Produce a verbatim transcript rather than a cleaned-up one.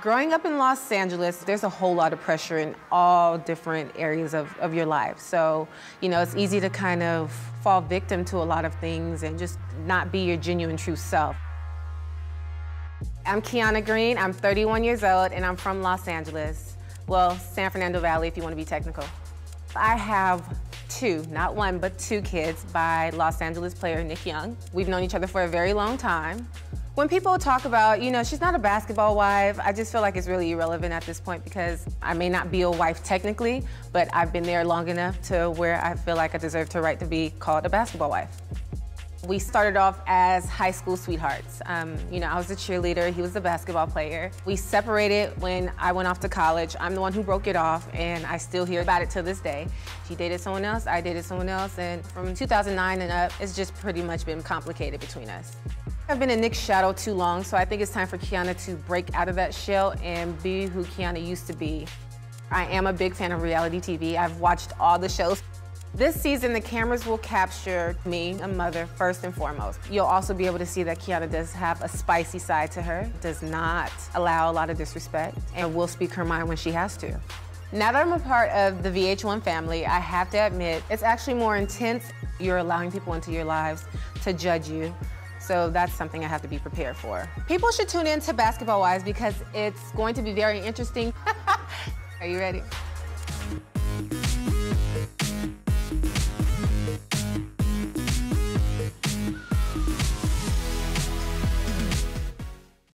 Growing up in Los Angeles, there's a whole lot of pressure in all different areas of, of your life. So, you know, it's easy to kind of fall victim to a lot of things and just not be your genuine, true self. I'm Keonna Green, I'm thirty-one years old, and I'm from Los Angeles. Well, San Fernando Valley, if you want to be technical. I have two, not one, but two kids by Los Angeles player Nick Young. We've known each other for a very long time. When people talk about, you know, she's not a basketball wife, I just feel like it's really irrelevant at this point because I may not be a wife technically, but I've been there long enough to where I feel like I deserve to right to be called a basketball wife. We started off as high school sweethearts. Um, you know, I was a cheerleader, he was a basketball player. We separated when I went off to college. I'm the one who broke it off, and I still hear about it to this day. She dated someone else, I dated someone else, and from two thousand nine and up, it's just pretty much been complicated between us. I've been in Nick's shadow too long, so I think it's time for Keonna to break out of that shell and be who Keonna used to be. I am a big fan of reality T V. I've watched all the shows. This season, the cameras will capture me, a mother, first and foremost. You'll also be able to see that Keonna does have a spicy side to her, does not allow a lot of disrespect, and will speak her mind when she has to. Now that I'm a part of the V H one family, I have to admit, it's actually more intense. You're allowing people into your lives to judge you. So that's something I have to be prepared for. People should tune in to Basketball Wives because it's going to be very interesting. Are you ready?